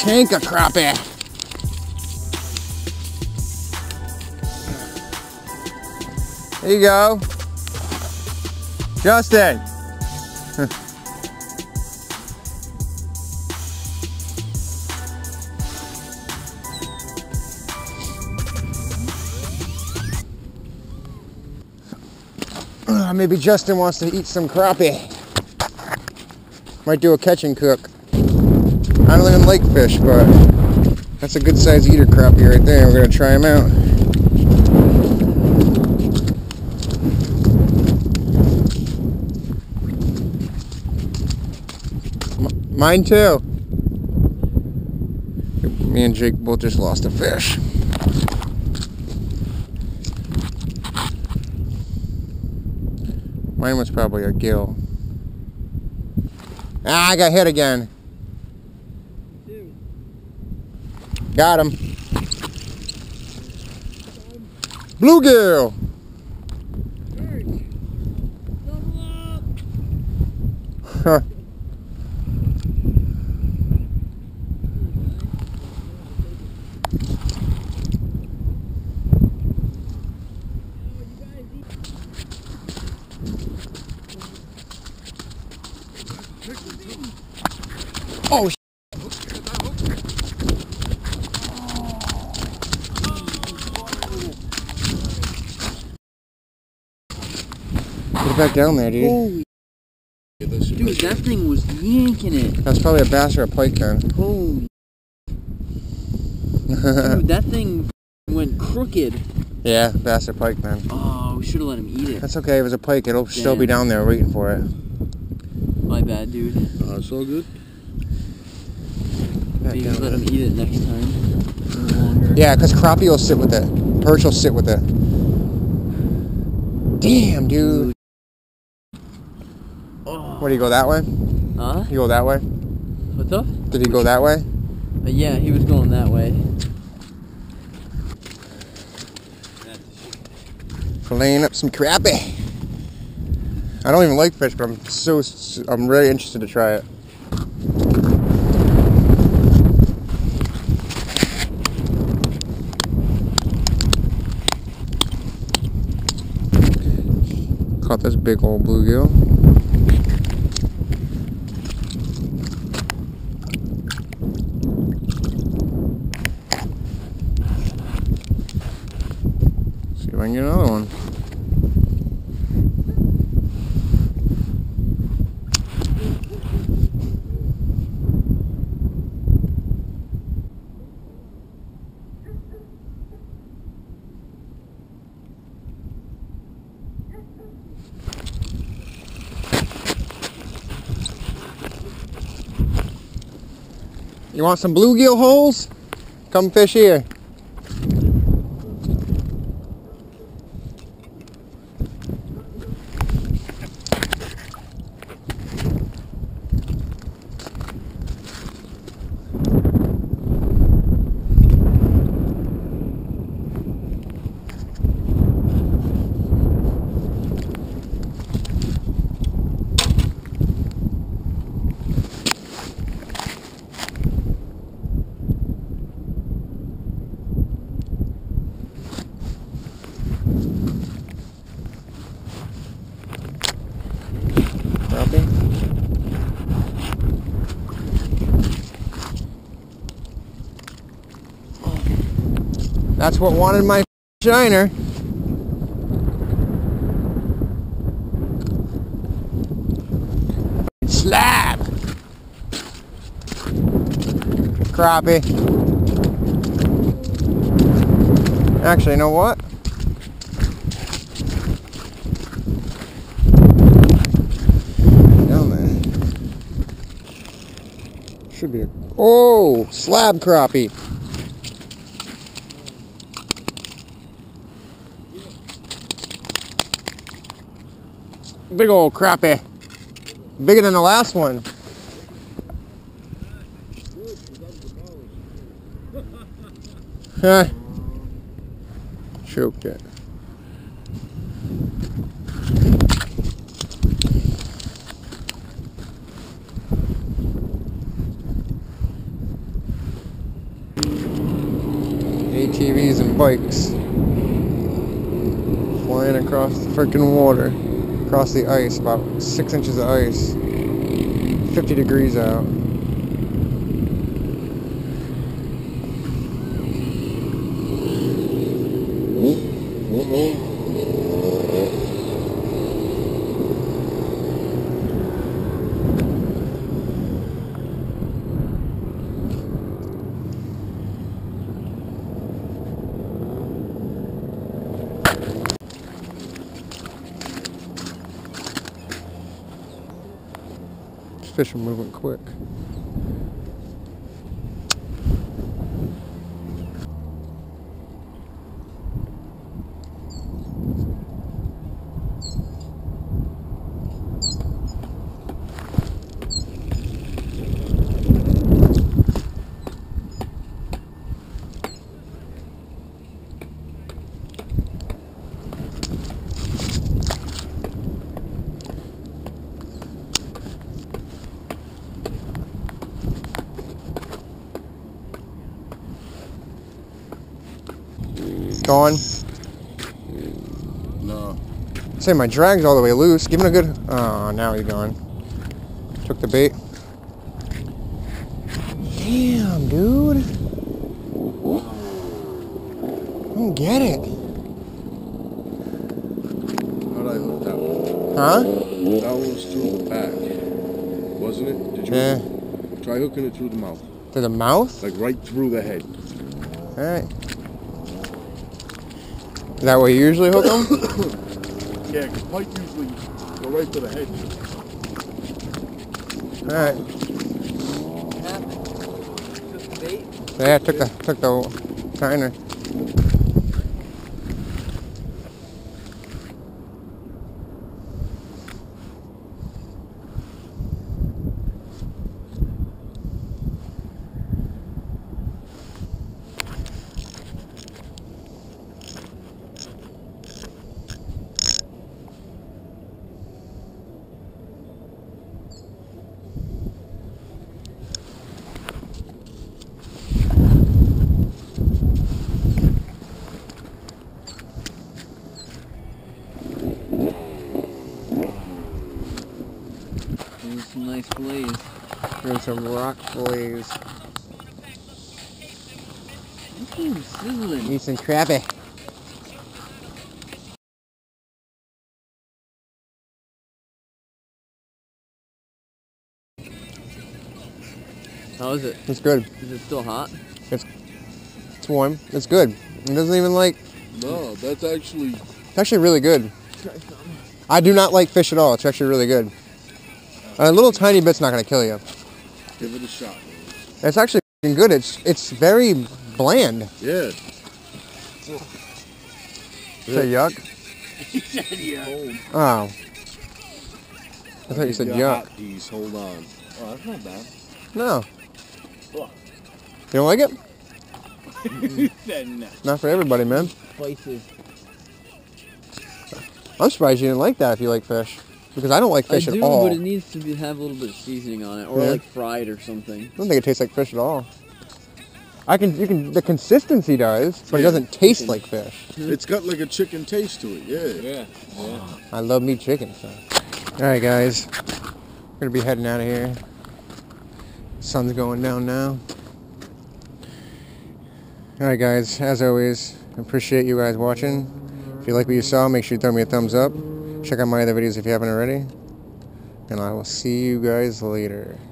tank of crappie. There you go. Justin. Maybe Justin wants to eat some crappie. Might do a catch and cook. I don't even like fish, but that's a good size eater crappie right there. We're going to try him out. Mine too. Me and Jake both just lost a fish. Mine was probably a gill. Ah, I got hit again. Dude. Got him. Bluegill. Huh. Oh, shit. Get back down there, dude. Holy dude, that thing was yanking it. That's probably a bass or a pike then. Holy dude, that thing went crooked. Yeah, bass or pike then. Oh, we should have let him eat it. That's okay, it was a pike. It'll damn. Still be down there waiting for it. My bad, dude. Oh, it's all good. Maybe let them eat it next time. Yeah, because crappie will sit with it. Perch will sit with it. Damn, dude. Oh. What, did he go that way? Huh? You go that way? What's up? Did he go that way? Yeah, he was going that way. Filleting up some crappie. I don't even like fish, but I'm really interested to try it. Caught this big old bluegill. See if I can get another one. You want some bluegill holes? Come fish here. That's what wanted my shiner. Slab! Crappie. Actually, you know what? Down there. Should be a... Oh! Slab crappie. Big old crappie. Bigger than the last one. Huh. Choked it. ATVs and bikes flying across the freaking water, across the ice, about 6 inches of ice, 50 degrees out. Fish are moving quick. Gone? No. Say my drag's all the way loose. Give it a good. Oh, now he's gone. Took the bait. Damn, dude. I don't get it. How'd I hook that one? Huh? That was through the back, wasn't it? Did you? Yeah. Try hooking it through the mouth. Through the mouth? Like right through the head. All right. Is that way you usually hook them? Yeah, because pike usually go right to the head. Alright. What happened? Took the bait? Yeah, took the tiner. Nice blaze. There's some rock blaze. Need some crappie. How is it? It's good. Is it still hot? It's warm. It's good. It doesn't even like... No, that's actually... It's actually really good. I do not like fish at all. It's actually really good. A little tiny bit's not gonna kill you. Give it a shot. It's actually good. It's very bland. Yeah. Is that yuck? He said yuck. Oh. I thought you said yuck. These. Hold on. Oh, that's not bad. No. Look. You don't like it? You said no. Not for everybody, man. Spices. I'm surprised you didn't like that if you like fish. Because I don't like fish at all. I do, but it needs to have a little bit of seasoning on it, or like fried or something. I don't think it tastes like fish at all. The consistency does, but it doesn't taste like fish. It's got like a chicken taste to it, yeah. I love me chicken, so. Alright guys, we're gonna be heading out of here. Sun's going down now. Alright guys, as always, I appreciate you guys watching. If you like what you saw, make sure you throw me a thumbs up. Check out my other videos if you haven't already. And I will see you guys later.